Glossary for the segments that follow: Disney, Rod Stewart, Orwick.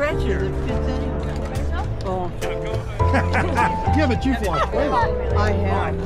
stretcher. It fits in. Oh. Yeah, but you've watched it. I have.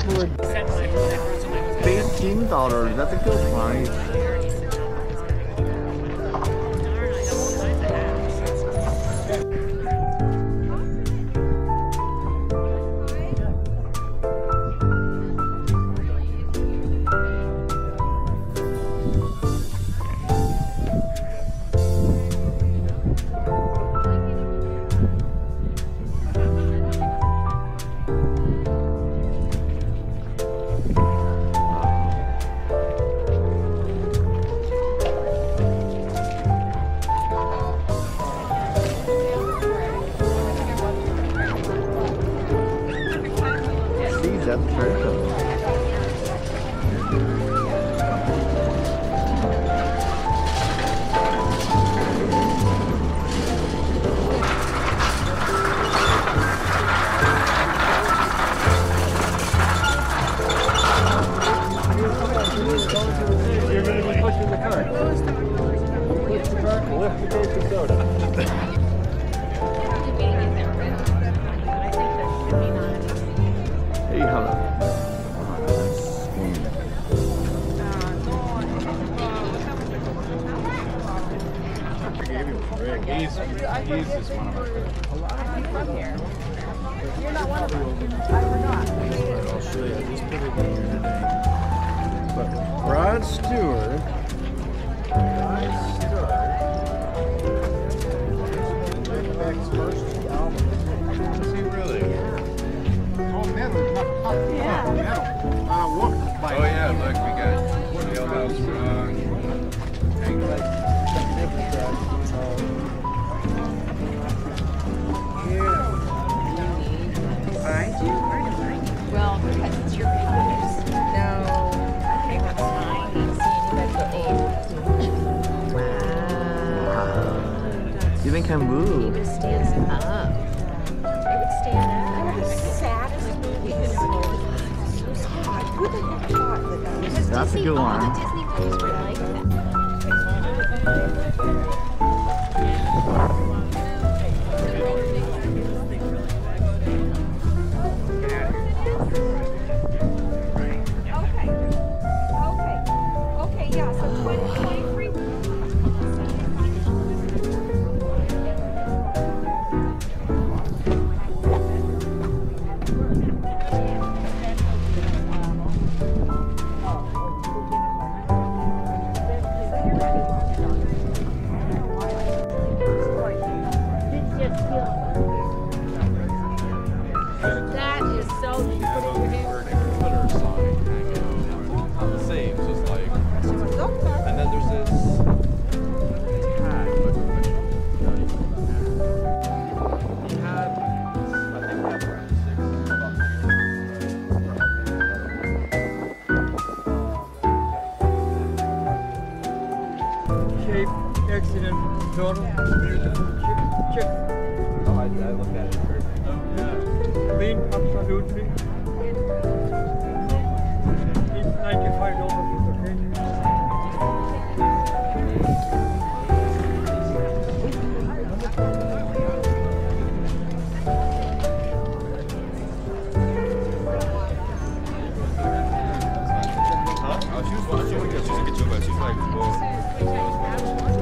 $15, that's a good price. Rod Stewart. First album. Was he really? Oh, metal. Yeah. Metal. Walk by. Oh yeah, look, we got Jailhouse Rock. Yeah. Find you? Where to find you? Well, because it's your colors. No. You think I move? He just stands up. I would stand up. The saddest movie in the world. So hot. Who the heck thought that that was? That's Disney, a good one. All the Disney movies were like that. Okay. Okay. Okay. Yeah. So 2023. $95 for the like, whoa.